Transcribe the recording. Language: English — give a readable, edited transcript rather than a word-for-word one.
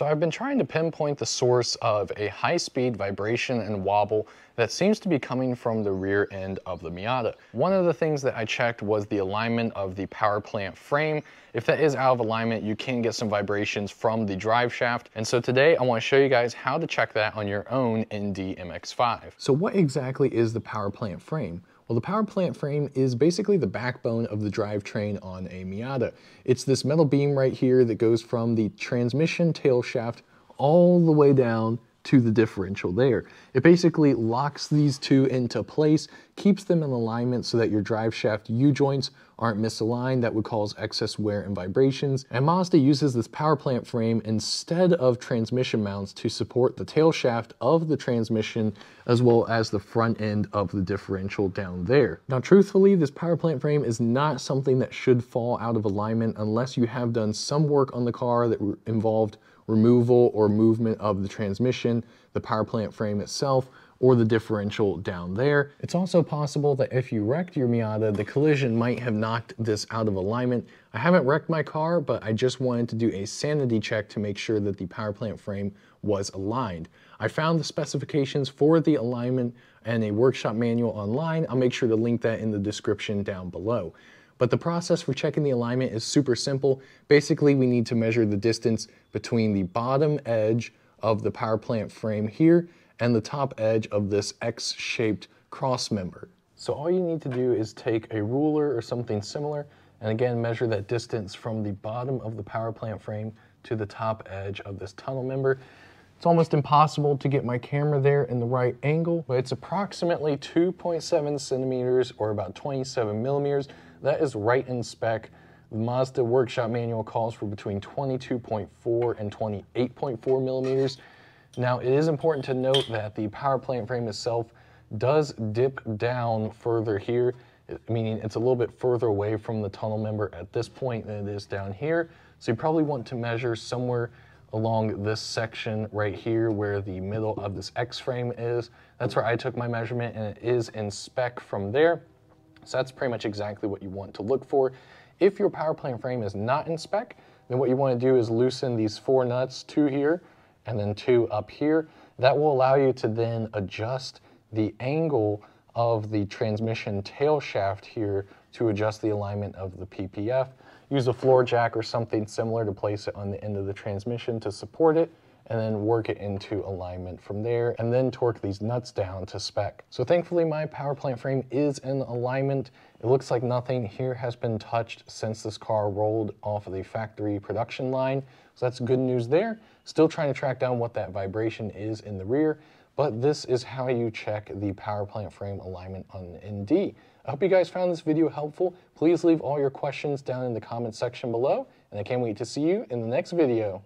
So I've been trying to pinpoint the source of a high-speed vibration and wobble that seems to be coming from the rear end of the Miata. One of the things that I checked was the alignment of the power plant frame. If that is out of alignment, you can get some vibrations from the drive shaft. And so today I want to show you guys how to check that on your own ND MX-5. So what exactly is the power plant frame? Well, the power plant frame is basically the backbone of the drivetrain on a Miata. It's this metal beam right here that goes from the transmission tail shaft all the way down to the differential there. It basically locks these two into place, keeps them in alignment so that your drive shaft U-joints aren't misaligned. That would cause excess wear and vibrations. And Mazda uses this power plant frame instead of transmission mounts to support the tail shaft of the transmission as well as the front end of the differential down there. Now, truthfully, this power plant frame is not something that should fall out of alignment unless you have done some work on the car that involved removal or movement of the transmission, the power plant frame itself, or the differential down there. It's also possible that if you wrecked your Miata, the collision might have knocked this out of alignment. I haven't wrecked my car, but I just wanted to do a sanity check to make sure that the power plant frame was aligned. I found the specifications for the alignment and a workshop manual online. I'll make sure to link that in the description down below. But the process for checking the alignment is super simple. Basically, we need to measure the distance between the bottom edge of the power plant frame here and the top edge of this X-shaped cross member. So all you need to do is take a ruler or something similar and again measure that distance from the bottom of the power plant frame to the top edge of this tunnel member. It's almost impossible to get my camera there in the right angle, but it's approximately 2.7 centimeters or about 27 millimeters. That is right in spec. The Mazda workshop manual calls for between 22.4 and 28.4 millimeters. Now, it is important to note that the power plant frame itself does dip down further here, meaning it's a little bit further away from the tunnel member at this point than it is down here. So you probably want to measure somewhere along this section right here where the middle of this X-frame is. That's where I took my measurement, and it is in spec from there. So that's pretty much exactly what you want to look for. If your power plant frame is not in spec, then what you want to do is loosen these four nuts, two here and then two up here. That will allow you to then adjust the angle of the transmission tail shaft here to adjust the alignment of the PPF. Use a floor jack or something similar to place it on the end of the transmission to support it, and then work it into alignment from there, and then torque these nuts down to spec. So thankfully, my power plant frame is in alignment. It looks like nothing here has been touched since this car rolled off of the factory production line. So that's good news there. Still trying to track down what that vibration is in the rear, but this is how you check the power plant frame alignment on ND. I hope you guys found this video helpful. Please leave all your questions down in the comment section below, and I can't wait to see you in the next video.